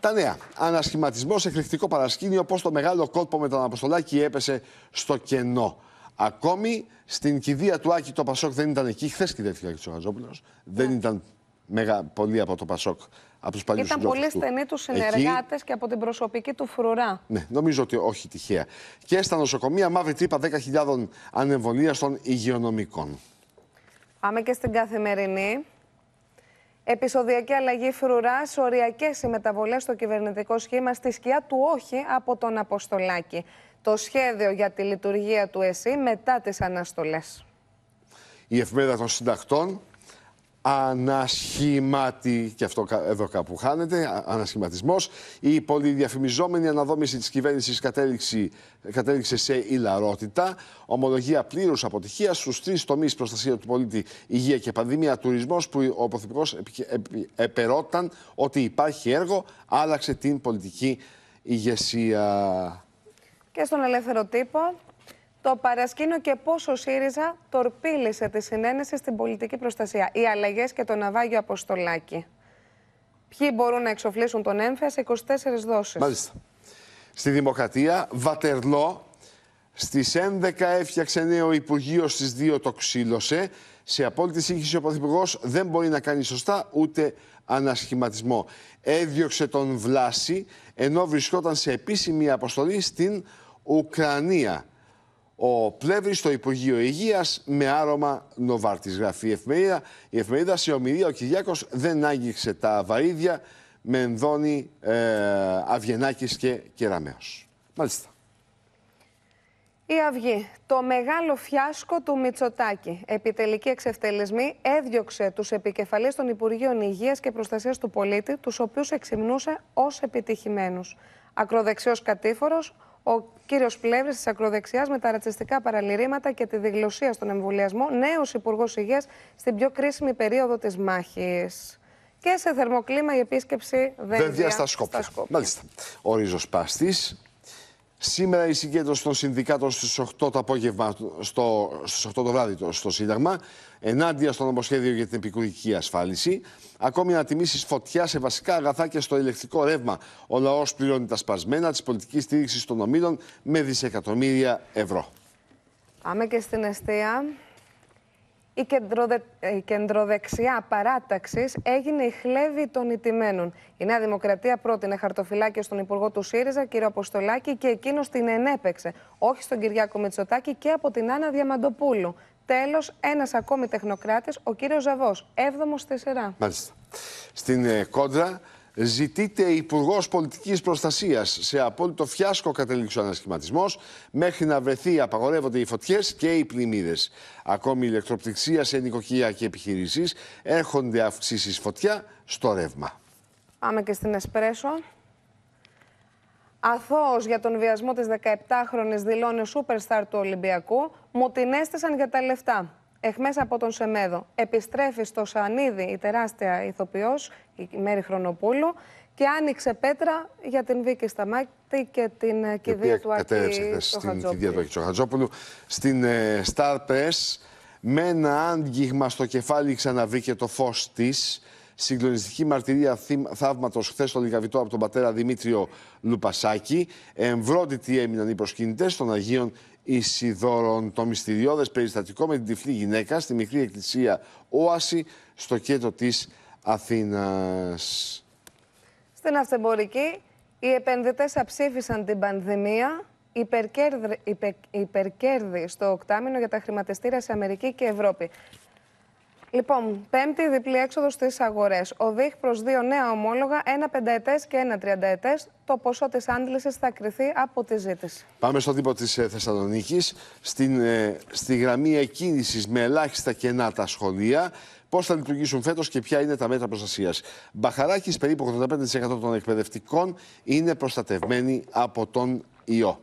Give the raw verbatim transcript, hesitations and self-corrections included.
Μάλιστα. Τα νέα. Ανασχηματισμός, εκρηκτικό παρασκήνιο, πώς το μεγάλο κόλπο με τον Αποστολάκη έπεσε στο κενό. Ακόμη στην κηδεία του Άκη το Πασόκ δεν ήταν εκεί. Χθες κηδεύτηκε ο Άκης Τσοχατζόπουλος. Δεν yeah. ήταν μεγα, πολύ από το Πασόκ. Από τους παλιούς ήταν πολύ στενοί τους συνεργάτες εκεί... και από την προσωπική του φρουρά. Ναι, νομίζω ότι όχι τυχαία. Και στα νοσοκομεία, μαύρη τρύπα δέκα χιλιάδων ανεμβολία των υγειονομικών. Πάμε και στην καθημερινή. Επεισοδιακή αλλαγή φρουράς, οριακές οι μεταβολές στο κυβερνητικό σχήμα στη σκιά του όχι από τον Αποστολάκη. Το σχέδιο για τη λειτουργία του ΕΣΥ μετά τις αναστολές. Η εφημερίδα των συντακτών ανασχηματι... και αυτό εδώ κάπου χάνεται, ανασχηματισμός. Η πολυδιαφημιζόμενη αναδόμηση της κυβέρνησης κατέληξε, κατέληξε σε ηλαρότητα. Ομολογία πλήρους αποτυχίας στους τρεις τομείς: προστασία του πολίτη, υγεία και πανδημία, τουρισμός, που ο Πρωθυπουργός επερόταν ότι υπάρχει έργο, άλλαξε την πολιτική ηγεσία. Και στον ελεύθερο τύπο, το παρασκήνιο και πόσο ΣΥΡΙΖΑ τορπίλησε τη συνένεση στην πολιτική προστασία. Οι αλλαγές και το ναυάγιο Αποστολάκη. Ποιοι μπορούν να εξοφλήσουν τον έμφυα σε είκοσι τέσσερις δόσεις. Μάλιστα. Στη Δημοκρατία, Βατερλό, στις έντεκα έφτιαξε νέο Υπουργείο, στις δύο το ξύλωσε. Σε απόλυτη σύγχυση ο Πρωθυπουργός δεν μπορεί να κάνει σωστά ούτε ανασχηματισμό. Έδιωξε τον Βλάση, ενώ βρισκόταν σε επίσημη αποστολή στην Ουκρανία. Ο Πλεύρης στο Υπουργείο Υγείας με άρωμα Νοβάρτης, γράφει η εφημερίδα. Η εφημερίδα σε ομιλία ο Κυριάκος δεν άγγιξε τα βαρύδια με ενδώνει ε, Αυγενάκης και Κεραμέως. Μάλιστα. Η Αυγή, το μεγάλο φιάσκο του Μητσοτάκη. Επιτελική εξευτελισμή, έδιωξε τους επικεφαλείς των Υπουργείων Υγείας και Προστασίας του Πολίτη, τους οποίους εξυμνούσε ως επιτυχημένους. Ακροδεξιός κατήφορος, ο κύριος Πλεύρης της ακροδεξιάς με τα ρατσιστικά παραλυρήματα και τη διγλωσία στον εμβολιασμό, νέος Υπουργός Υγείας στην πιο κρίσιμη περίοδο της μάχης. Και σε θερμοκλίμα η επίσκεψη Δένδια στα Σκόπια. Μάλιστα. Ο ριζοσπάστης. Σήμερα η συγκέντρωση των συνδικάτων στις οκτώ το απόγευμα, στο, στις οκτώ το βράδυ στο Σύνταγμα, ενάντια στο νομοσχέδιο για την επικουρική ασφάλιση. Ακόμη ανατιμήσεις φωτιά σε βασικά αγαθά και στο ηλεκτρικό ρεύμα. Ο λαός πληρώνει τα σπασμένα της πολιτικής στήριξης των ομίλων με δισεκατομμύρια ευρώ. Πάμε και στην αιστεία. Η, κεντροδε... η κεντροδεξιά παράταξη έγινε η χλέβη των ηττημένων. Η Νέα Δημοκρατία πρότεινε χαρτοφυλάκιο στον Υπουργό του ΣΥΡΙΖΑ, κύριο Αποστολάκη, και εκείνος την ενέπαιξε. Όχι στον Κυριάκο Μητσοτάκη και από την Άννα Διαμαντοπούλου. Τέλος, ένας ακόμη τεχνοκράτης, ο κύριος Ζαβός, έβδομος στη σειρά. Μάλιστα. Στην ε, κόντρα, ζητείται Υπουργός Πολιτικής Προστασίας. Σε απόλυτο φιάσκο κατέληξε ο ανασχηματισμός. Μέχρι να βρεθεί, απαγορεύονται οι φωτιές και οι πλημμύρες. Ακόμη η ηλεκτροπτυξία σε νοικοκυριά και επιχειρήσεις. Έρχονται αυξήσεις φωτιά στο ρεύμα. Πάμε και στην Εσπρέσο. Αθώος για τον βιασμό της δεκαεπτάχρονης δηλώνει ο σούπερσταρ του Ολυμπιακού. Μου την έστησαν για τα λεφτά. Εχμές από τον Σεμέδο. Επιστρέφει στο Σανίδι η τεράστια ηθοποιός, η Μέρη Χρονοπούλου, και άνοιξε πέτρα για την Βίκυ Σταμάτη και την κηδεία του Άκη Τσοχατζόπουλου. Τσοχατζόπουλου. Στην ε, Star Press, με ένα άγγιγμα στο κεφάλι ξαναβρήκε το φως της. Συγκλονιστική μαρτυρία θαύματος χθες στο Λιγαβητό από τον πατέρα Δημήτριο Λουπασάκη. Εμβρόντιτοι έμειναν οι προσκυνητές των Αγίων Ισιδώρων. Το μυστηριώδες περιστατικό με την τυφλή γυναίκα στη μικρή εκκλησία Όαση στο κέντρο της Αθήνας. Στην αυτεμπορική, οι επενδυτές αψήφισαν την πανδημία. Υπερκέρδη, υπε, υπερκέρδη στο οκτάμινο για τα χρηματιστήρια σε Αμερική και Ευρώπη. Λοιπόν, πέμπτη διπλή έξοδο στις αγορές. Ο Δ Δ Χ προς δύο νέα ομόλογα, ένα πενταετές και ένα τριανταετές. Το ποσό της άντλησης θα κριθεί από τη ζήτηση. Πάμε στον τύπο της ε, Θεσσαλονίκης, στην, ε, στη γραμμή εκκίνησης με ελάχιστα κενά τα σχολεία. Πώς θα λειτουργήσουν φέτος και ποια είναι τα μέτρα προστασίας. Μπαχαράκης, περίπου ογδόντα πέντε τοις εκατό των εκπαιδευτικών είναι προστατευμένοι από τον ιό.